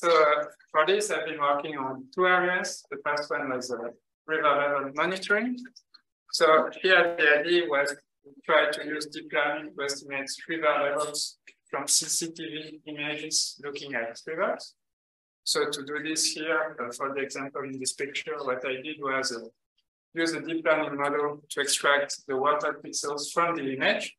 So for this, I've been working on two areas. The first one was river level monitoring. So here the idea was to try to use deep learning to estimate river levels from CCTV images looking at rivers. So to do this here, for the example in this picture, what I did was use a deep learning model to extract the water pixels from the image.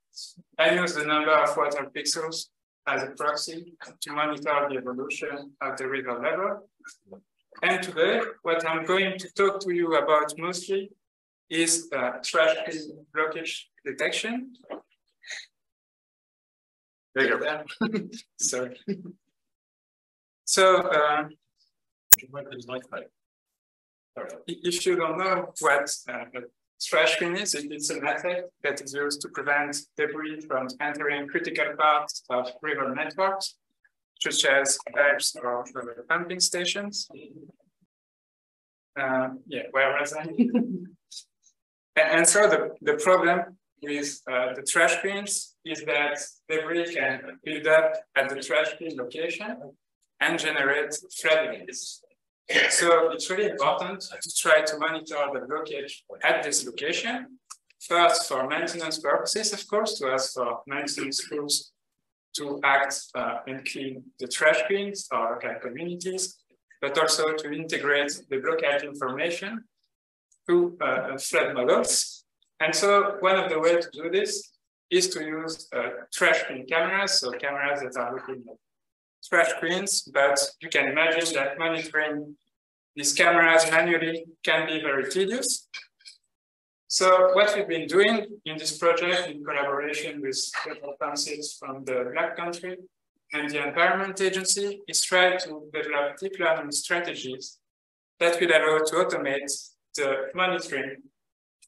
I use the number of water pixels as a proxy to monitor the evolution of the river level. And today, what I'm going to talk to you about mostly is trash blockage detection. There you go. Sorry. So, if you don't know what trash bin is, it's a method that is used to prevent debris from entering critical parts of river networks, such as pipes or pumping stations. Where was I? And so the problem with the trash bins is that debris can build up at the trash bin location and generate flooding. So it's really important to try to monitor the blockage at this location, first for maintenance purposes, of course, to ask for maintenance crews to act and clean the trash bins or local communities, but also to integrate the blockage information to flood models. And so one of the ways to do this is to use trash bin cameras, so cameras that are looking at trash bins, but you can imagine that monitoring these cameras manually can be very tedious. So what we've been doing in this project in collaboration with local councils from the Black Country and the Environment Agency is try to develop deep learning strategies that will allow to automate the monitoring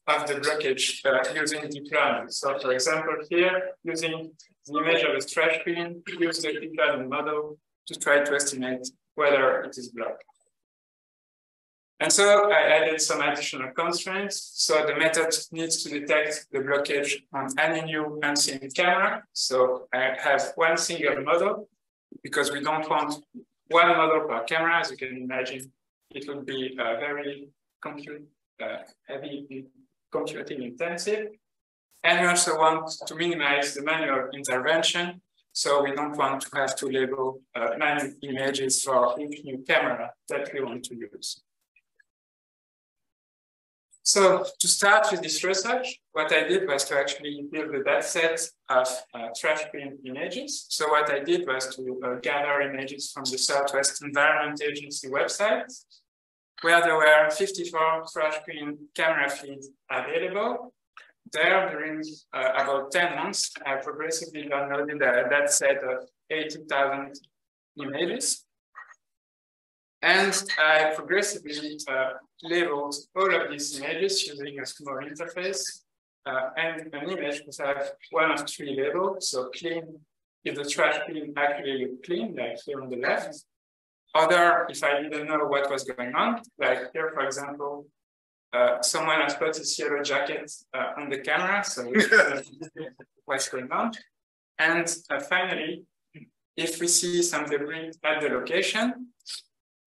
of the blockage using deep learning. So for example, here using the image of a trash bin, use the deep learning model to try to estimate whether it is blocked. And so I added some additional constraints. So the method needs to detect the blockage on any new unseen camera. So I have one single model because we don't want one model per camera. As you can imagine, it would be very heavy computing intensive. And we also want to minimize the manual intervention. So we don't want to have to label manual images for each new camera that we want to use. So to start with this research, what I did was to actually build a data set of trash bin images. So what I did was to gather images from the Southwest Environment Agency website, where there were 54 trash bin camera feeds available. There, during about 10 months, I progressively downloaded that set of 80,000 images. And I progressively labeled all of these images using a small interface. And an image could have one of three labels. So clean, if the trash bin actually looked clean, like here on the left. Other, if I didn't know what was going on, like here, for example, someone has put his yellow jacket on the camera, so we don't know what's going on. And finally, if we see some debris at the location,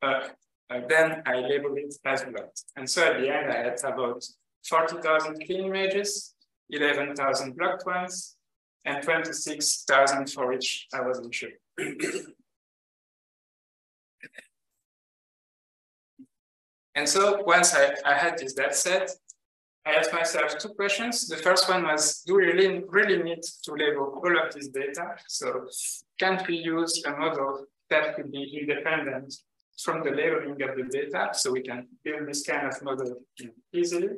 then I label it as blocked. And so at the end, I had about 40,000 clean images, 11,000 blocked ones, and 26,000 for which I wasn't sure. And so once I had this data set, I asked myself two questions. The first one was, do we really need to label all of this data? So can't we use a model that could be independent from the labeling of the data so we can build this kind of model easily?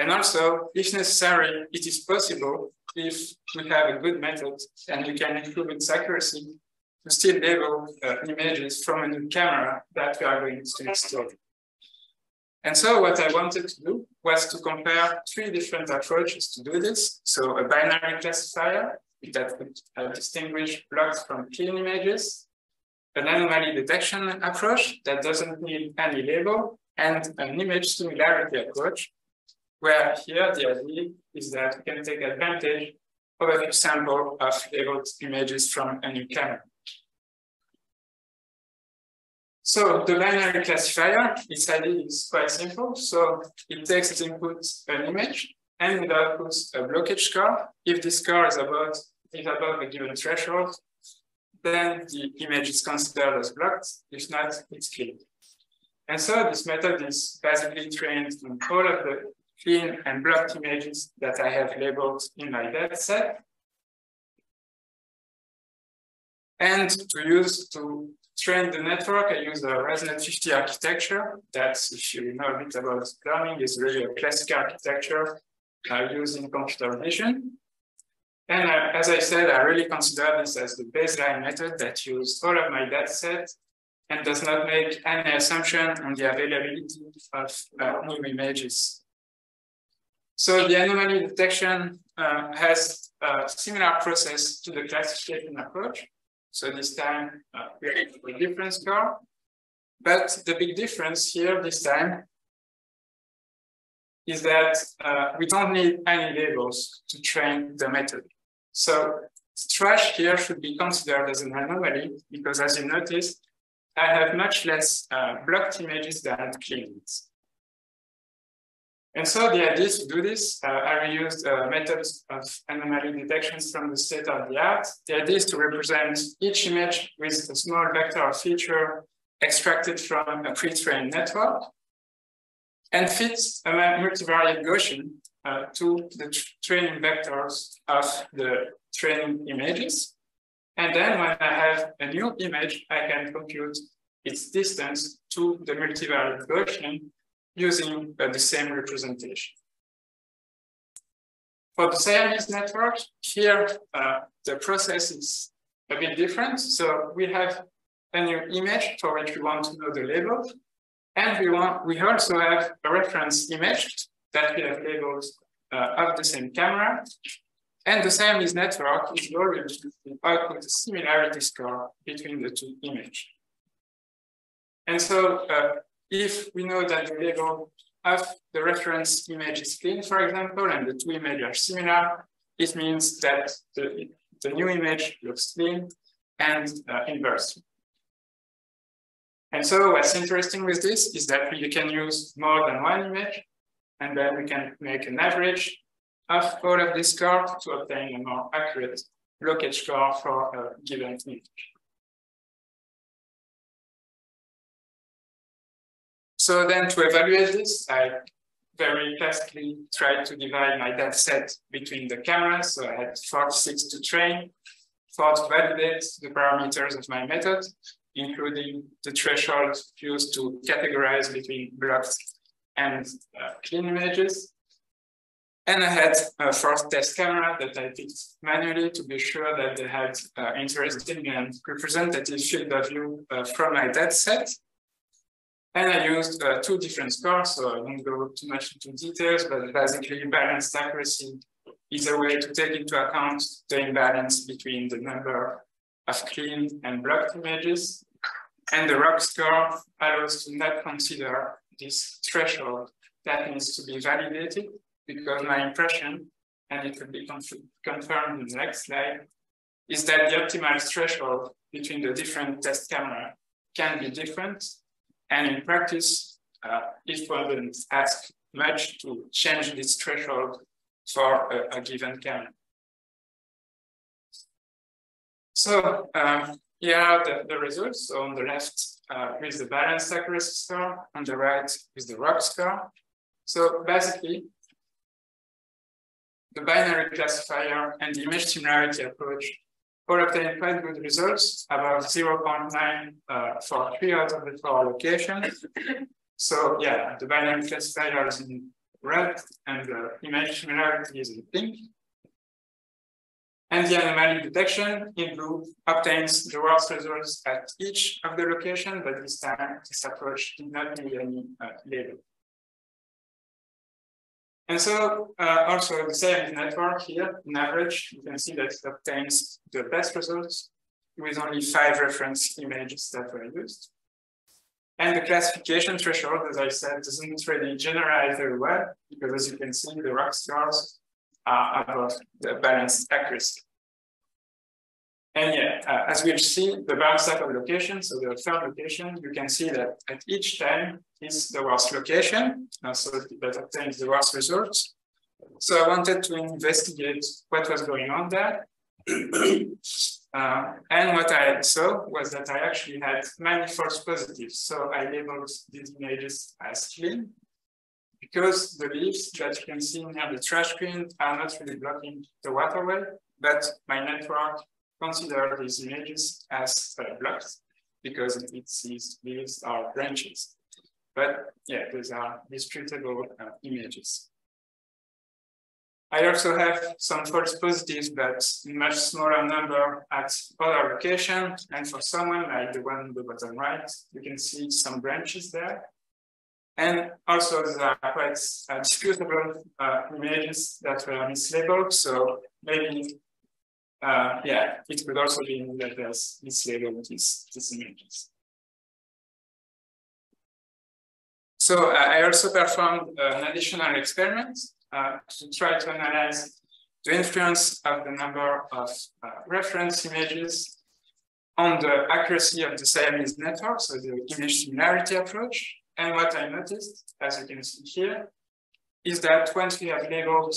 And also, if necessary, it is possible if we have a good method and we can improve its accuracy to still label images from a new camera that we are going to install. And so what I wanted to do was to compare three different approaches to do this. So a binary classifier that would distinguish blocks from clean images, an anomaly detection approach that doesn't need any label, and an image similarity approach, where here the idea is that we can take advantage of a few sample of labeled images from a new camera. So the binary classifier, its idea is quite simple. So it takes as input an image and it outputs a blockage score. If the score is above a given threshold, then the image is considered as blocked. If not, it's cleaned. And so this method is basically trained on all of the clean and blocked images that I have labeled in my data set. And to train the network, I use the ResNet-50 architecture. That's, if you know a bit about learning, is really a classic architecture using computer vision. And as I said, I really consider this as the baseline method that used all of my data set and does not make any assumption on the availability of new images. So the anomaly detection has a similar process to the classification approach. So this time we are looking for a different score, but the big difference here this time is that we don't need any labels to train the method. So trash here should be considered as an anomaly because, as you noticed, I have much less blocked images than clean ones. And so the idea to do this, I reused methods of anomaly detections from the state of the art. The idea is to represent each image with a small vector or feature extracted from a pre-trained network and fit a multivariate Gaussian to the training vectors of the training images. And then when I have a new image, I can compute its distance to the multivariate Gaussian using the same representation. For the Siamese network, here the process is a bit different. So we have a new image for which we want to know the label, and we also have a reference image that we have labels of the same camera. And the Siamese network is leveraged to output a similarity score between the two images. And so, if we know that the label of the reference image is clean, for example, and the two images are similar, it means that the new image looks clean and inverse. And so what's interesting with this is that you can use more than one image, and then we can make an average of all of this score to obtain a more accurate blockage score for a given image. So then to evaluate this, I very classically tried to divide my data set between the cameras. So I had 46 to train, 4 to validate the parameters of my method, including the threshold used to categorize between blocked and clean images. And I had a fourth test camera that I picked manually to be sure that they had interesting and representative field of view from my data set. And I used two different scores, so I won't go too much into details, but basically balanced accuracy is a way to take into account the imbalance between the number of clean and blocked images. And the ROC score allows to not consider this threshold that needs to be validated, because my impression, and it will be confirmed in the next slide, is that the optimal threshold between the different test cameras can be different. And in practice, it wouldn't ask much to change this threshold for a given camera. So here are the results. So on the left is the balanced accuracy score, on the right is the ROC score. So basically, the binary classifier and the image similarity approach all obtained quite good results, about 0.9 for 3 out of the 4 locations. So yeah, the binary classifier is in red and the image similarity is in pink. And the anomaly detection in blue obtains the worst results at each of the locations, but this time this approach did not need any label. And so also the Siamese network here, on average, you can see that it obtains the best results with only 5 reference images that were used. And the classification threshold, as I said, doesn't really generalize very well, because as you can see, the ROC scores are above the balanced accuracy. And yeah, as we've seen, the bounce type of location, so the third location, you can see that at each time is the worst location, and so that obtains the worst results. So I wanted to investigate what was going on there. And what I saw was that I actually had many false positives. So I labeled these images as clean, because the leaves that you can see near the trash bin are not really blocking the waterway, but my network consider these images as blocked because it sees leaves or branches. But yeah, those are disputable images. I also have some false positives, but in much smaller number at other locations. And for someone like the one on the bottom right, you can see some branches there. And also these are quite disputable images that were mislabeled. So maybe it could also be that there's mislabeled these images. So I also performed an additional experiment to try to analyze the influence of the number of reference images on the accuracy of the Siamese network, so the image similarity approach. And what I noticed, as you can see here, is that once we have labeled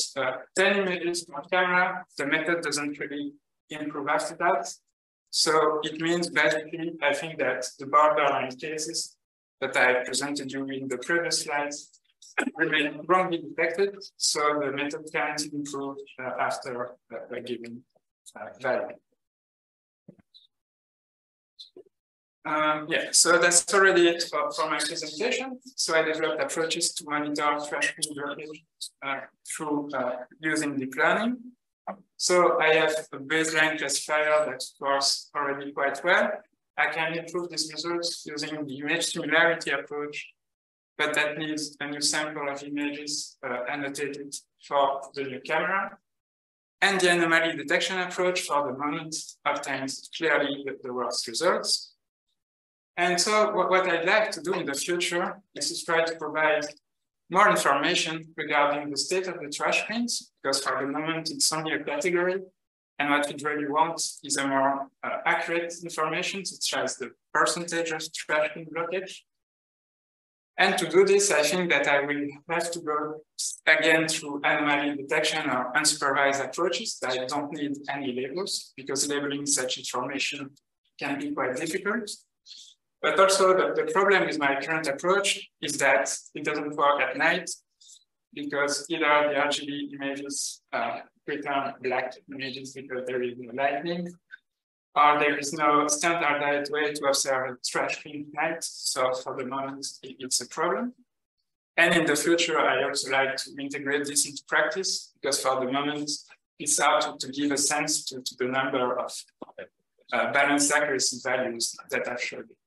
10 images per camera, the method doesn't really improve after that. So it means basically, I think that the borderline cases that I presented you in the previous slides remain wrongly detected. So the method can't improve after a given value. So that's already it for my presentation. So I developed approaches to monitor trash bin blockage through using deep learning. So I have a baseline classifier that works already quite well. I can improve these results using the image similarity approach, but that needs a new sample of images annotated for the new camera. And the anomaly detection approach for the moment obtains clearly the worst results. And so what I'd like to do in the future is to try to provide more information regarding the state of the trash bins, because for the moment it's only a category. And what we really want is a more accurate information, such as the percentage of trash bin blockage. And to do this, I think that I will have to go again through anomaly detection or unsupervised approaches that don't need any labels, because labeling such information can be quite difficult. But also the problem with my current approach is that it doesn't work at night, because either the RGB images return black images because there is no lightning, or there is no standardized way to observe a trash bin at night. So for the moment, it's a problem. And in the future, I also like to integrate this into practice, because for the moment, it's hard to give a sense to the number of balanced accuracy values that I've showed you.